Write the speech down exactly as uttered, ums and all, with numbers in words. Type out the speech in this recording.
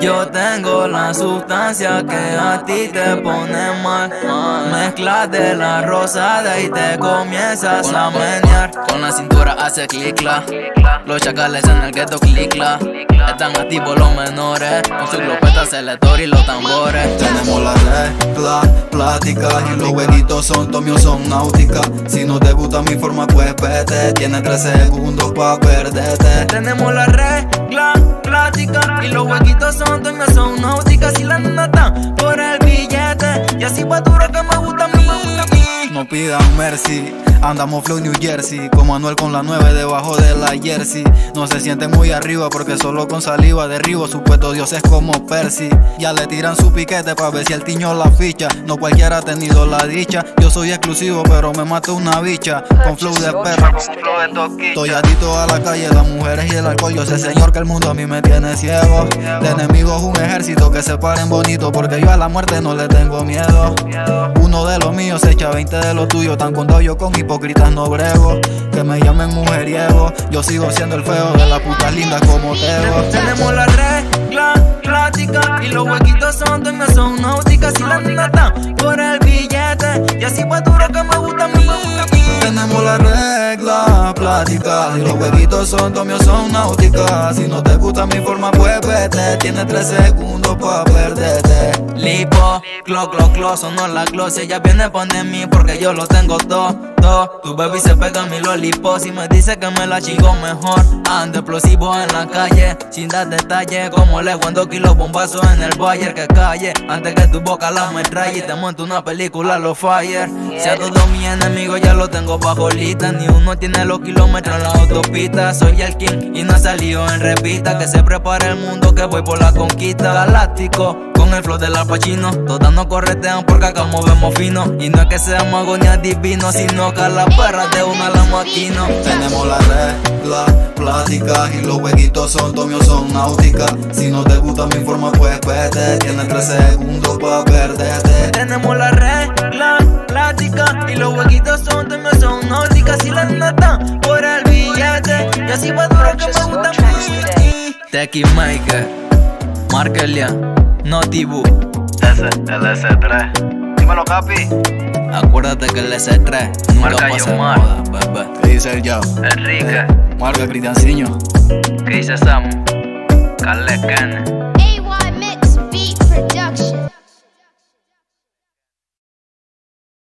Yo tengo la sustancia que a ti te pone mal. Mezclas de la rosada y te comienzas a menear. Con la cintura hace clicla. Los chacales en el gueto clicla. Están activos los menores. Con sus glopetas, el lector y los tambores. Tenemos la regla plástica y los jueguitos son tomios, son náutica. Si no te gusta mi forma, pues vete. Tienes tres segundos pa' perderte. Tenemos la regla plástica y los huequitos son tomios, son náutica. Si la nena está por el billete y así va duro que me gusta a mí. No pidan mercy. Andamos flow New Jersey, como Anuel con la nueve debajo de la jersey. No se siente muy arriba porque solo con saliva derribo supuestos dioses como Percy. Ya le tiran su piquete pa' ver si el tiño la ficha. No cualquiera ha tenido la dicha. Yo soy exclusivo pero me mato una bicha. Con flow de perra, con flow de toquilla. Estoy adicto a la calle, las mujeres y el alcohol. Yo sé señor que el mundo a mí me tiene ciego. De enemigos un ejército que se paren bonito, porque yo a la muerte no le tengo miedo. Uno de los míos se echa veinte de los tuyos. Tan contado yo con hipócritas no brego, que me llamen mujeriego. Yo sigo siendo el feo de la puta linda como Teo. Tenemos la regla plástica y los huequitos son de una son náutica. Si la nena está por el billete y así va duro que me gusta a mí. Tenemos la regla plástica y los huequitos son tomios, son náutica. Si no te gusta mi forma, pues vete. Tienes tres segundos pa' perderte. Lipo, clo, clo, clo, sonó la clo. Si ella viene pone mí porque yo lo tengo todo. Tu baby se pega a mi lollipop. Si me dice que me la chico mejor. Ando explosivo en la calle, sin dar detalle. Como le cuando kilos bombazos en el Bayer que calle. Antes que tu boca la metralle y te monto una película, los fire. Si a todos mis enemigos ya lo tengo bajo lista. Ni uno tiene los kilómetros en la autopista. Soy el king y no he salido en revista. Que se prepare el mundo que voy por la conquista. Galáctico, con el flow del Al Pacino. Todas nos corretean porque acá movemos fino. Y no es que seamos agonias divinos, sino que la perra de una la máquina. Tenemos la regla plástica y los huequitos son tomios, son náutica. Si no te gusta mi forma, pues vete. Tienes tres segundos pa' perderte. Tenemos la regla plástica y los huequitos son tomios, son náutica. Si la nena está por el billete y así va duro que me gusta a mí. Techie Maker, Markelia, Notibu, S L S tres. Dímelo, Capi. Acuérdate que el S tres nunca pasa de moda, bebé. ¿Qué dice el Yao? Enrique. Marco Cristianciño. ¿Qué dice Sam? Carles Kenne.